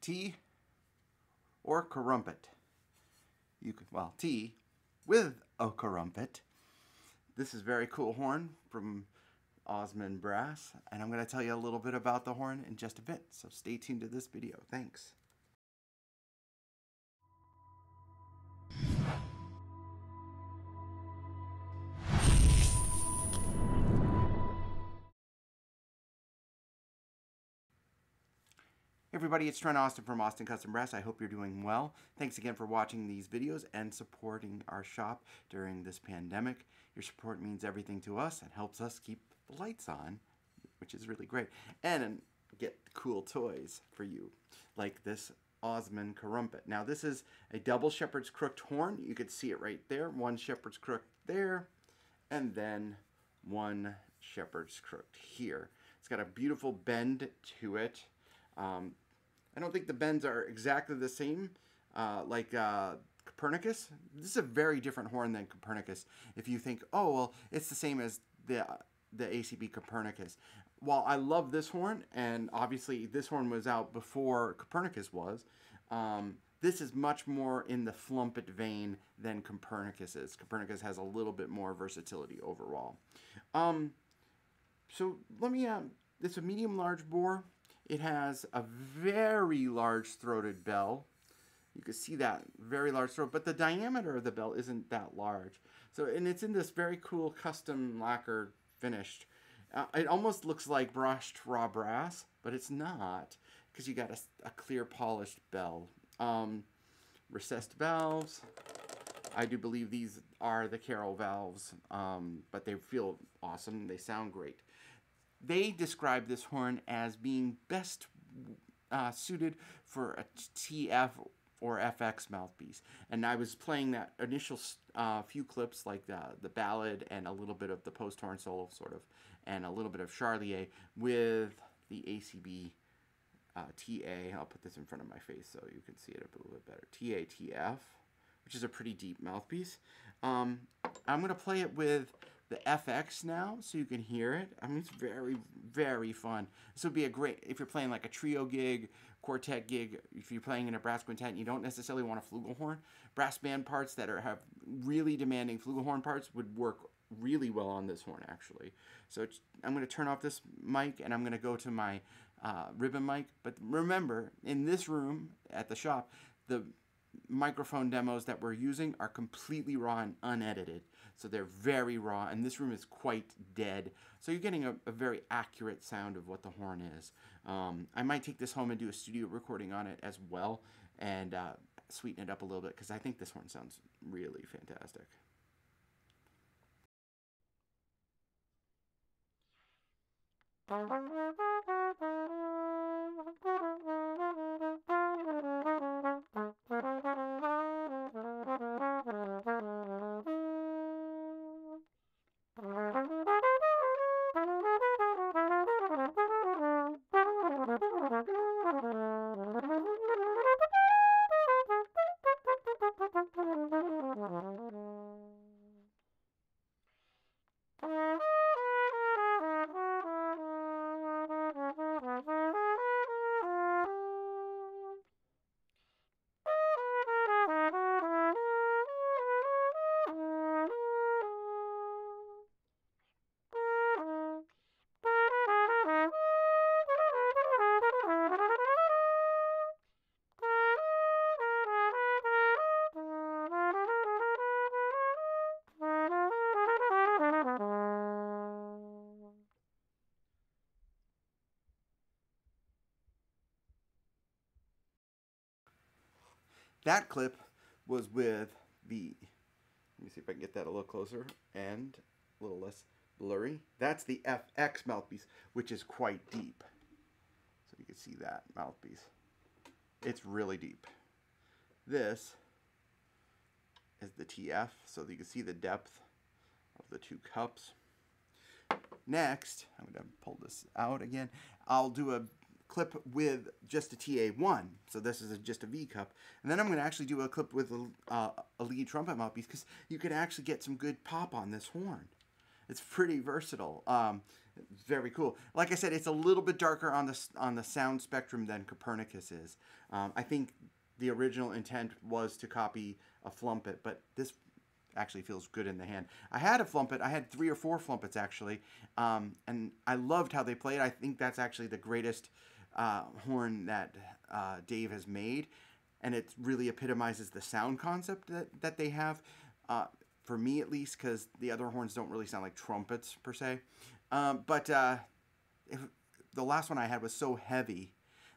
Tea or corumpet. You can, well, tea with a corumpet. This is very cool horn from Austin Brass, and I'm going to tell you a little bit about the horn in just a bit, so stay tuned to this video. Thanks. Everybody, it's Trent Austin from Austin Custom Brass. I hope you're doing well. Thanks again for watching these videos and supporting our shop during this pandemic. Your support means everything to us and helps us keep the lights on, which is really great, and get cool toys for you, like this Osman Corumpet. Now, this is a double shepherd's crooked horn. You can see it right there. One shepherd's crook there, and then one shepherd's crook here. It's got a beautiful bend to it. I don't think the bends are exactly the same like Copernicus. This is a very different horn than Copernicus. If you think, oh, well, it's the same as the ACB Copernicus. While I love this horn, and obviously this horn was out before Copernicus was, this is much more in the Flumpet vein than Copernicus is. Copernicus has a little bit more versatility overall. So let me, it's a medium-large bore. It has a very large throated bell. You can see that very large throat, but the diameter of the bell isn't that large. So, and it's in this very cool custom lacquer finished. It almost looks like brushed raw brass, but it's not, because you got a clear polished bell. Recessed valves. I do believe these are the Carol valves, but they feel awesome. They sound great. They describe this horn as being best suited for a TF or FX mouthpiece. And I was playing that initial few clips, like the ballad and a little bit of the post-horn solo, sort of, and a little bit of Charlier with the ACB TA. I'll put this in front of my face so you can see it a little bit better. TF, which is a pretty deep mouthpiece. I'm going to play it with the FX now, so you can hear it. I mean, it's very, very fun. This would be a great, if you're playing like a trio gig, quartet gig, if you're playing in a brass quintet and you don't necessarily want a flugelhorn, brass band parts that have really demanding flugelhorn parts would work really well on this horn, actually. So I'm going to turn off this mic and I'm going to go to my ribbon mic. But remember, in this room at the shop, the microphone demos that we're using are completely raw and unedited, so they're very raw, and this room is quite dead, so you're getting a very accurate sound of what the horn is. I might take this home and do a studio recording on it as well, and sweeten it up a little bit, because I think this horn sounds really fantastic. That clip was with the, let me see if I can get that a little closer and a little less blurry. That's the FX mouthpiece, which is quite deep. So you can see that mouthpiece. It's really deep. This is the TF, so you can see the depth of the two cups. Next, I'm going to pull this out again. I'll do a clip with just a TA1, so this is just a V cup, and then I'm going to actually do a clip with a lead trumpet mouthpiece, because you can actually get some good pop on this horn. It's pretty versatile. Very cool. Like I said, it's a little bit darker on the sound spectrum than Copernicus is. I think the original intent was to copy a Flumpet, but this actually feels good in the hand. I had a Flumpet. I had 3 or 4 Flumpets, actually, and I loved how they played. I think that's actually the greatest horn that Dave has made, and it really epitomizes the sound concept that they have, for me at least, because the other horns don't really sound like trumpets, per se. The last one I had was so heavy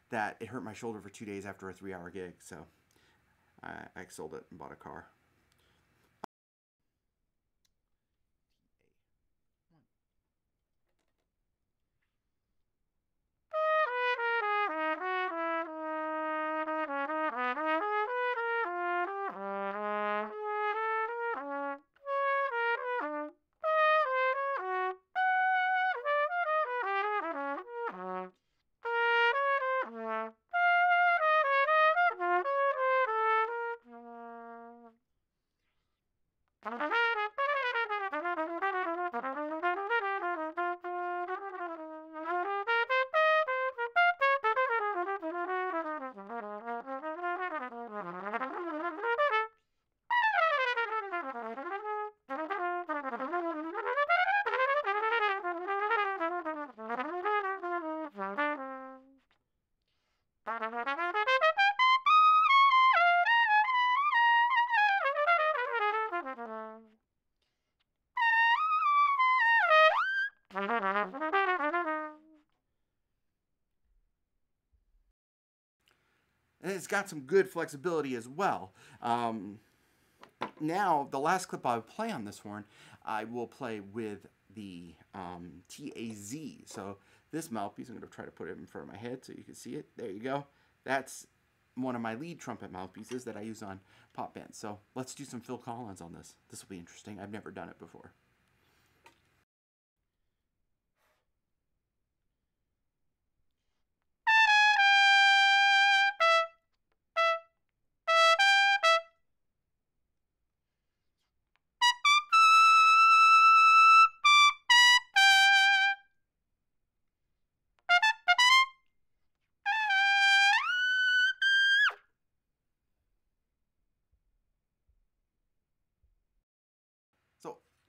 that it hurt my shoulder for 2 days after a 3-hour gig, so I sold it and bought a car. And it's got some good flexibility as well. Now, the last clip I'll play on this horn, I will play with the TAZ. So this mouthpiece, I'm going to try to put it in front of my head so you can see it. There you go. That's one of my lead trumpet mouthpieces that I use on pop bands. So let's do some Phil Collins on this. This will be interesting. I've never done it before.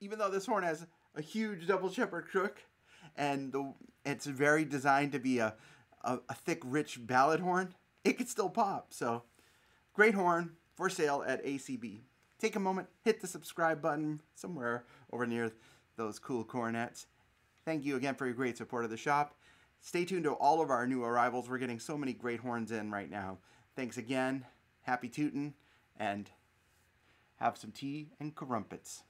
Even though this horn has a huge double shepherd crook, and it's very designed to be a thick, rich ballad horn, it could still pop. So, great horn for sale at ACB. Take a moment, hit the subscribe button somewhere over near those cool cornets. Thank you again for your great support of the shop. Stay tuned to all of our new arrivals. We're getting so many great horns in right now. Thanks again. Happy tootin', and have some tea and corumpets.